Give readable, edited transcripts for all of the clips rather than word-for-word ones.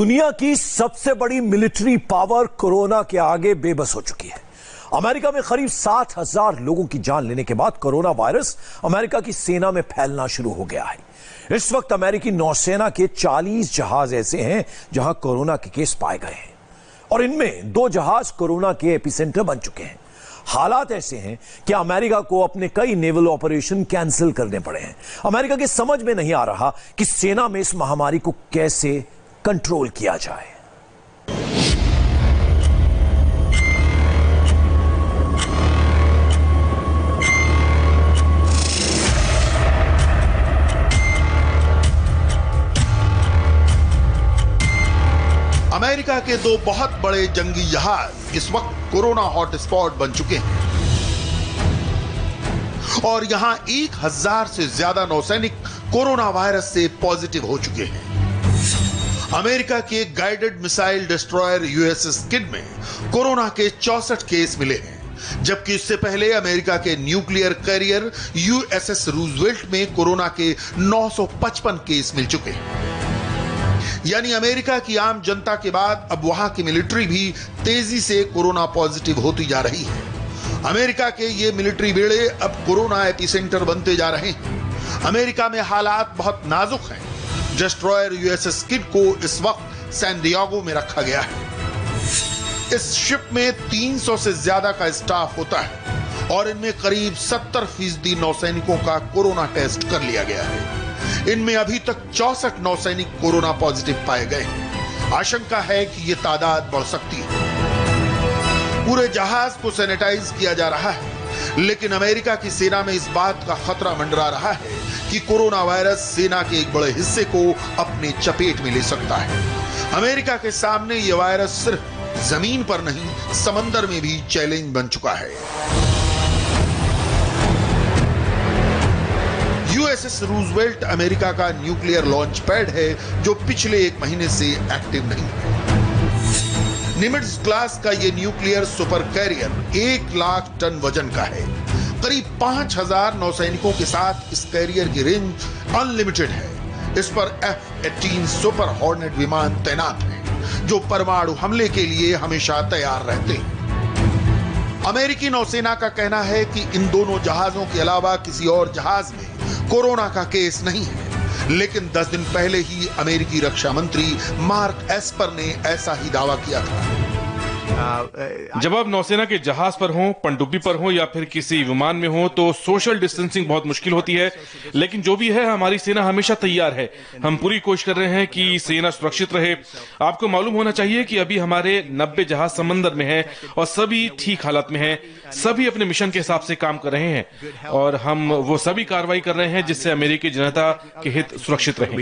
दुनिया की सबसे बड़ी मिलिट्री पावर कोरोना के आगे बेबस हो चुकी है। अमेरिका में करीब 7,000 लोगों की जान लेने के बाद कोरोना वायरस अमेरिका की सेना में फैलना शुरू हो गया है। इस वक्त अमेरिकी नौसेना के 40 जहाज ऐसे हैं जहां कोरोना के केस पाए गए हैं और इनमें 2 जहाज कोरोना के एपिसेंटर बन चुके हैं। हालात ऐसे हैं कि अमेरिका को अपने कई नेवल ऑपरेशन कैंसिल करने पड़े हैं। अमेरिका के समझ में नहीं आ रहा कि सेना में इस महामारी को कैसे कंट्रोल किया जाए। अमेरिका के 2 बहुत बड़े जंगी जहाज इस वक्त कोरोना हॉटस्पॉट बन चुके हैं और यहां 1,000 से ज्यादा नौसैनिक कोरोना वायरस से पॉजिटिव हो चुके हैं। अमेरिका के guided missile destroyer USS Kidd में कोरोना के 64 केस मिले हैं, जबकि इससे पहले अमेरिका के न्यूक्लियर कैरियर यूएसएस रूजवेल्ट में कोरोना के 955 केस मिल चुके हैं। यानी अमेरिका की आम जनता के बाद अब वहां की मिलिट्री भी तेजी से कोरोना पॉजिटिव होती जा रही है। अमेरिका के ये मिलिट्री बेड़े अब कोरोना एपिसेंटर बनते जा रहे हैं। अमेरिका में हालात बहुत नाजुक हैं। डिस्ट्रॉयर यूएसएस किड को इस वक्त सैन डिएगो में रखा गया है। इस शिप में 300 से ज्यादा का स्टाफ होता है और इनमें करीब 70% नौसैनिकों का कोरोना टेस्ट कर लिया गया है। इनमें अभी तक 64 नौसैनिक कोरोना पॉजिटिव पाए गए। आशंका है कि ये तादाद बढ़ सकती है। पूरे जहाज को सैनिटाइज किया जा रहा है, लेकिन अमेरिका की सेना में इस बात का खतरा मंडरा रहा है कि कोरोना वायरस सेना के एक बड़े हिस्से को अपने चपेट में ले सकता है। अमेरिका के सामने ये वायरस सिर्फ जमीन पर नहीं, समंदर में भी चैलेंज बन चुका है। यूएसएस रूजवेल्ट अमेरिका का न्यूक्लियर लॉन्च पैड है जो पिछले 1 महीने से एक्टिव नहीं है। निमिट्स क्लास का ये न्यूक्लियर सुपर कैरियर 1,00,000 टन वजन का है। करीब 5,000 नौसैनिकों के साथ इस कैरियर की रेंज अनलिमिटेड है। इस पर F-18 सुपर हॉर्नेट विमान तैनात है जो परमाणु हमले के लिए हमेशा तैयार रहते हैं। अमेरिकी नौसेना का कहना है कि इन दोनों जहाजों के अलावा किसी और जहाज में कोरोना का केस नहीं है, लेकिन 10 दिन पहले ही अमेरिकी रक्षा मंत्री मार्क एस्पर ने ऐसा ही दावा किया था। जब आप नौसेना के जहाज पर हों, पनडुब्बी पर हों या फिर किसी विमान में हों तो सोशल डिस्टेंसिंग बहुत मुश्किल होती है, लेकिन जो भी है हमारी सेना हमेशा तैयार है। हम पूरी कोशिश कर रहे हैं कि सेना सुरक्षित रहे। आपको मालूम होना चाहिए कि अभी हमारे 90 जहाज समंदर में हैं और सभी ठीक हालत में हैं। सभी अपने मिशन के हिसाब से काम कर रहे हैं और हम वो सभी कार्रवाई कर रहे हैं जिससे अमेरिकी जनता के हित सुरक्षित रहे।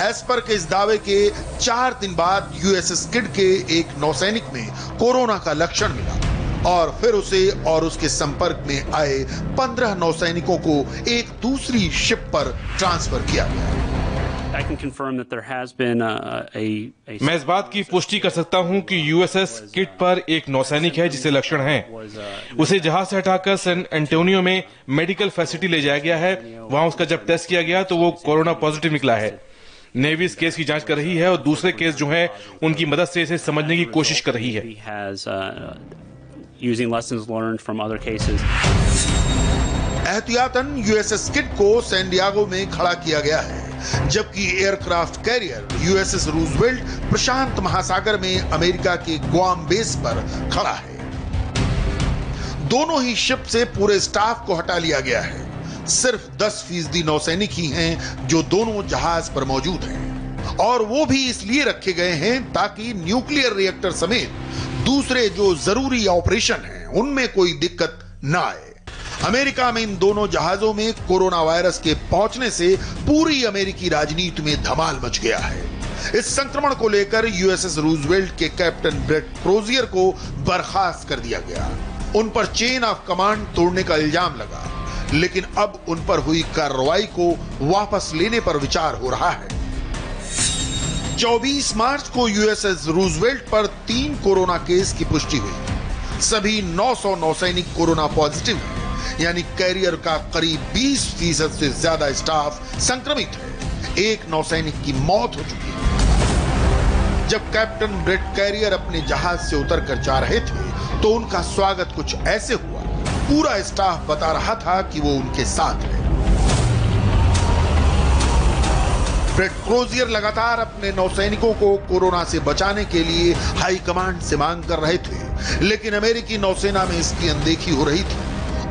एस्पर के इस दावे के 4 दिन बाद यूएसएस किड के एक नौसैनिक में कोरोना का लक्षण मिला और फिर उसे और उसके संपर्क में आए 15 नौसैनिकों को एक दूसरी शिप पर ट्रांसफर किया गया। मैं इस बात की पुष्टि कर सकता हूं कि यूएसएस किड पर एक नौसैनिक है जिसे लक्षण हैं। उसे जहाज से हटाकर सैन एंटोनियो में मेडिकल फैसिलिटी ले जाया गया है। वहां उसका जब टेस्ट किया गया तो वो कोरोना पॉजिटिव निकला है। नेवी इस केस की जांच कर रही है और दूसरे केस जो हैं उनकी मदद से इसे समझने की कोशिश कर रही है। एहतियातन यूएसएस किड को सैन डिएगो में खड़ा किया गया है, जबकि एयरक्राफ्ट कैरियर यूएसएस रूजवेल्ट प्रशांत महासागर में अमेरिका के ग्वाम बेस पर खड़ा है। दोनों ही शिप से पूरे स्टाफ को हटा लिया गया है। सिर्फ 10% नौसैनिक ही हैं जो दोनों जहाज पर मौजूद हैं और वो भी इसलिए रखे गए हैं ताकि न्यूक्लियर रिएक्टर समेत दूसरे जो जरूरी ऑपरेशन हैं उनमें कोई दिक्कत ना आए। अमेरिका में इन दोनों जहाजों में कोरोना वायरस के पहुंचने से पूरी अमेरिकी राजनीति में धमाल मच गया है। इस संक्रमण को लेकर यूएसएस रूजवेल्ट के कैप्टन ब्रेट क्रोजियर को बर्खास्त कर दिया गया। उन पर चेन ऑफ कमांड तोड़ने का इल्जाम लगा, लेकिन अब उन पर हुई कार्रवाई को वापस लेने पर विचार हो रहा है। 24 मार्च को यूएसएस रूजवेल्ट पर 3 कोरोना केस की पुष्टि हुई। सभी 900 नौसैनिक कोरोना पॉजिटिव हैं, यानी कैरियर का करीब 20% से ज्यादा स्टाफ संक्रमित है। एक नौसैनिक की मौत हो चुकी है। जब कैप्टन ब्रेट कैरियर अपने जहाज से उतरकर जा रहे थे तो उनका स्वागत कुछ ऐसे हुआ। पूरा स्टाफ बता रहा था कि वो उनके साथ है। ब्रेट क्रोजियर लगातार अपने नौसैनिकों को कोरोना से बचाने के लिए हाईकमांड से मांग कर रहे थे, लेकिन अमेरिकी नौसेना में इसकी अनदेखी हो रही थी।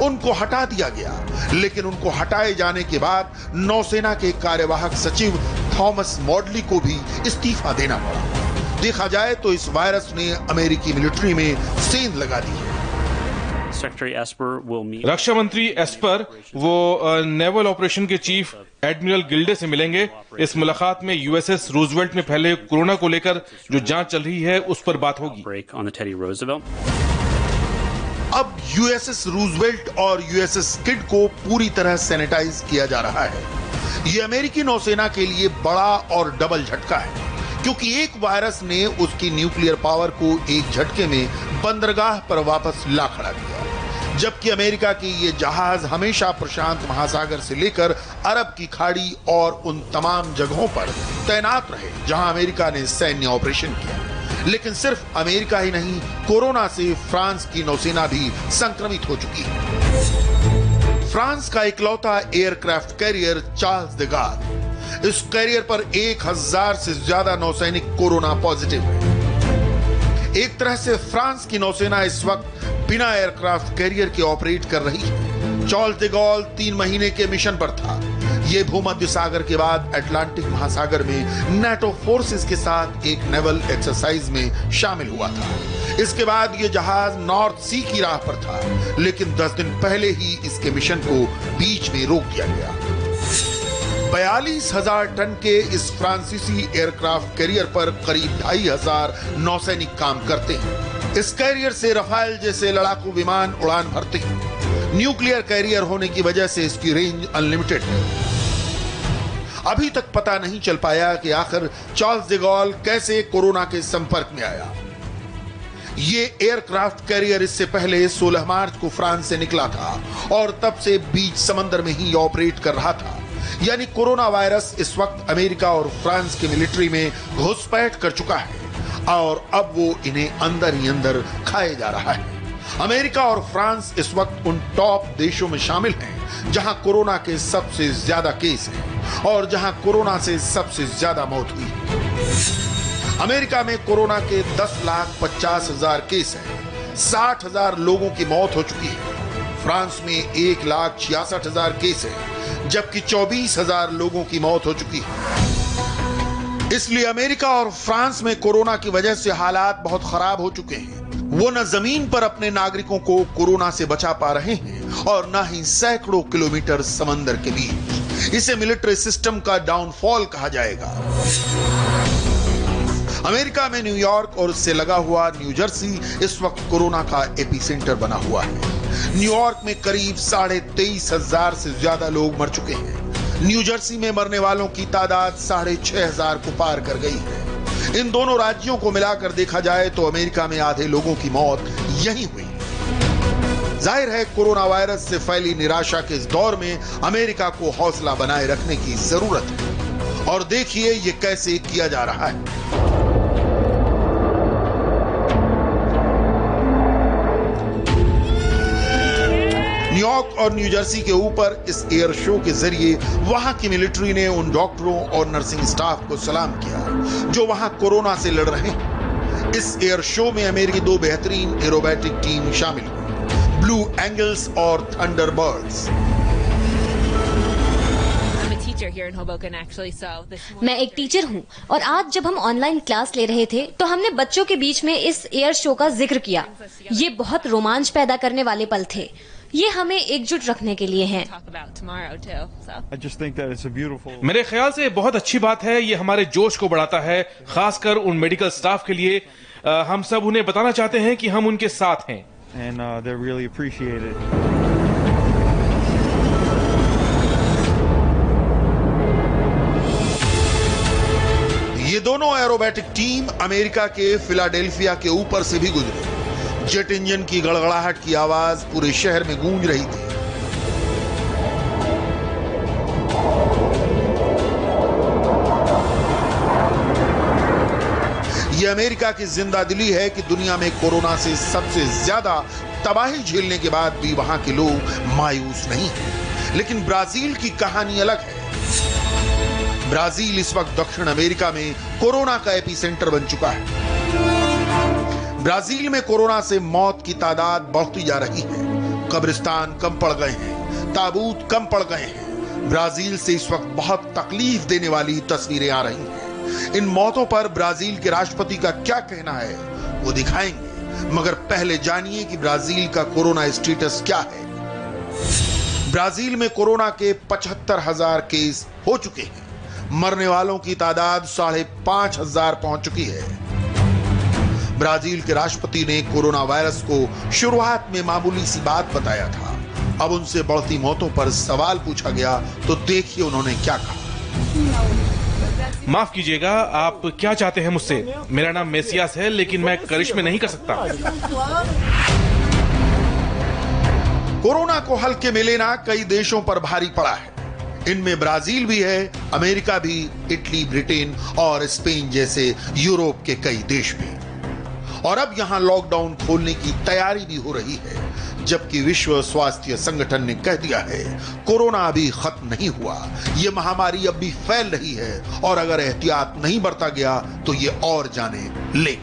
उनको हटा दिया गया, लेकिन उनको हटाए जाने के बाद नौसेना के कार्यवाहक सचिव थॉमस मॉडली को भी इस्तीफा देना पड़ा। देखा जाए तो इस वायरस ने अमेरिकी मिलिट्री में सेंध लगा दी है। रक्षा मंत्री एस्पर वो नेवल ऑपरेशन के चीफ एडमिरल गिल्डे से मिलेंगे। इस मुलाकात में यूएसएस रूजवेल्ट में फैले कोरोना को लेकर जो जांच चल रही है उस पर बात होगी। अब यूएसएस रूजवेल्ट और यूएसएस किड को पूरी तरह सैनिटाइज किया जा रहा है। ये अमेरिकी नौसेना के लिए बड़ा और डबल झटका है, क्योंकि एक वायरस ने उसकी न्यूक्लियर पावर को एक झटके में बंदरगाह पर वापस ला खड़ा किया, जबकि अमेरिका के ये जहाज हमेशा प्रशांत महासागर से लेकर अरब की खाड़ी और उन तमाम जगहों पर तैनात रहे जहां अमेरिका ने सैन्य ऑपरेशन किया। लेकिन सिर्फ अमेरिका ही नहीं, कोरोना से फ्रांस की नौसेना भी संक्रमित हो चुकी है। फ्रांस का इकलौता aircraft carrier Charles de Gaulle, इस कैरियर पर 1000 से ज्यादा नौसैनिक कोरोना पॉजिटिव है। एक तरह से फ्रांस की नौसेना इस वक्त बिना एयरक्राफ्ट कैरियर के ऑपरेट कर रही है। चार्ल्स दे गॉल 3 महीने के मिशन पर था। यह भूमध्य सागर के बाद अटलांटिक महासागर में नाटो फोर्सेस के साथ एक नेवल एक्सरसाइज में शामिल हुआ था। इसके बाद यह जहाज नॉर्थ सी की राह पर था, लेकिन 10 दिन पहले ही इसके मिशन को बीच में रोक दिया गया। 42,000 टन के इस फ्रांसीसी एयरक्राफ्ट कैरियर पर करीब 2500 नौसैनिक काम करते हैं। इस कैरियर से रफाल जैसे लड़ाकू विमान उड़ान भरते हैं। न्यूक्लियर कैरियर होने की वजह से इसकी रेंज अनलिमिटेड है। अभी तक पता नहीं चल पाया कि आखिर चार्ल्स दे गॉल कैसे कोरोना के संपर्क में आया। ये एयरक्राफ्ट कैरियर इससे पहले 16 मार्च को फ्रांस से निकला था और तब से बीच समंदर में ही ऑपरेट कर रहा था। यानी कोरोना वायरस इस वक्त अमेरिका और फ्रांस की मिलिट्री में घुसपैठ कर चुका है और अब वो इन्हें अंदर ही अंदर खाए जा रहा है। अमेरिका और फ्रांस इस वक्त उन टॉप देशों में शामिल हैं जहां कोरोना के सबसे ज्यादा केस हैं और जहां कोरोना से सबसे ज्यादा मौत हुई है। अमेरिका में कोरोना के 10,50,000 केस हैं, 60,000 लोगों की मौत हो चुकी है। फ्रांस में 1,66,000 केस है, जबकि 24,000 लोगों की मौत हो चुकी है। इसलिए अमेरिका और फ्रांस में कोरोना की वजह से हालात बहुत खराब हो चुके हैं। वो न जमीन पर अपने नागरिकों को कोरोना से बचा पा रहे हैं और न ही सैकड़ों किलोमीटर समंदर के बीच। इसे मिलिट्री सिस्टम का डाउनफॉल कहा जाएगा। अमेरिका में न्यूयॉर्क और इससे लगा हुआ न्यूजर्सी इस वक्त कोरोना का एपिसेंटर बना हुआ है। न्यूयॉर्क में करीब 23,500 से ज्यादा लोग मर चुके हैं। न्यूजर्सी में मरने वालों की तादाद 6,500 को पार कर गई है। इन दोनों राज्यों को मिलाकर देखा जाए तो अमेरिका में आधे लोगों की मौत यहीं हुई। जाहिर है कोरोना वायरस से फैली निराशा के इस दौर में अमेरिका को हौसला बनाए रखने की जरूरत है और देखिए ये कैसे किया जा रहा है। न्यूयॉर्क और न्यूजर्सी के ऊपर इस एयर शो के जरिए वहां की मिलिट्री ने उन डॉक्टरों और नर्सिंग स्टाफ को सलाम किया जो वहां कोरोना से लड़ रहे हैं। इस एयर शो में अमेरिकी 2 बेहतरीन एरोबैटिक टीम शामिल हुई, ब्लू एंजल्स और थंडरबर्ड्स। मैं एक टीचर हूँ और आज जब हम ऑनलाइन क्लास ले रहे थे तो हमने बच्चों के बीच में इस एयर शो का जिक्र किया। ये बहुत रोमांच पैदा करने वाले पल थे। ये हमें एकजुट रखने के लिए है। मेरे ख्याल से बहुत अच्छी बात है। ये हमारे जोश को बढ़ाता है, खासकर उन मेडिकल स्टाफ के लिए। हम सब उन्हें बताना चाहते हैं कि हम उनके साथ हैं। And, they're really appreciated. ये दोनों एरोबैटिक टीम अमेरिका के फिलाडेल्फिया के ऊपर से भी गुजरी। जेट इंजन की गड़गड़ाहट की आवाज पूरे शहर में गूंज रही थी। ये अमेरिका की जिंदादिली है कि दुनिया में कोरोना से सबसे ज्यादा तबाही झेलने के बाद भी वहां के लोग मायूस नहीं हैं। लेकिन ब्राजील की कहानी अलग है। ब्राजील इस वक्त दक्षिण अमेरिका में कोरोना का एपिसेंटर बन चुका है। ब्राजील में कोरोना से मौत की तादाद बढ़ती जा रही है। कब्रिस्तान कम पड़ गए हैं, ताबूत कम पड़ गए हैं। ब्राजील से इस वक्त बहुत तकलीफ देने वाली तस्वीरें आ रही हैं। इन मौतों पर ब्राजील के राष्ट्रपति का क्या कहना है वो दिखाएंगे, मगर पहले जानिए कि ब्राजील का कोरोना स्टेटस क्या है। ब्राजील में कोरोना के 75,000 केस हो चुके हैं। मरने वालों की तादाद 5,500 पहुंच चुकी है। ब्राजील के राष्ट्रपति ने कोरोना वायरस को शुरुआत में मामूली सी बात बताया था। अब उनसे बढ़ती मौतों पर सवाल पूछा गया तो देखिए उन्होंने क्या कहा। माफ कीजिएगा, आप क्या चाहते हैं मुझसे? मेरा नाम मेसियास है, लेकिन मैं करिश्मे नहीं कर सकता। कोरोना को हल्के में लेना कई देशों पर भारी पड़ा है। इनमें ब्राजील भी है, अमेरिका भी, इटली, ब्रिटेन और स्पेन जैसे यूरोप के कई देश भी। और अब यहां लॉकडाउन खोलने की तैयारी भी हो रही है, जबकि विश्व स्वास्थ्य संगठन ने कह दिया है कोरोना अभी खत्म नहीं हुआ, ये महामारी अब भी फैल रही है और अगर एहतियात नहीं बरता गया तो ये और जाने लेगी।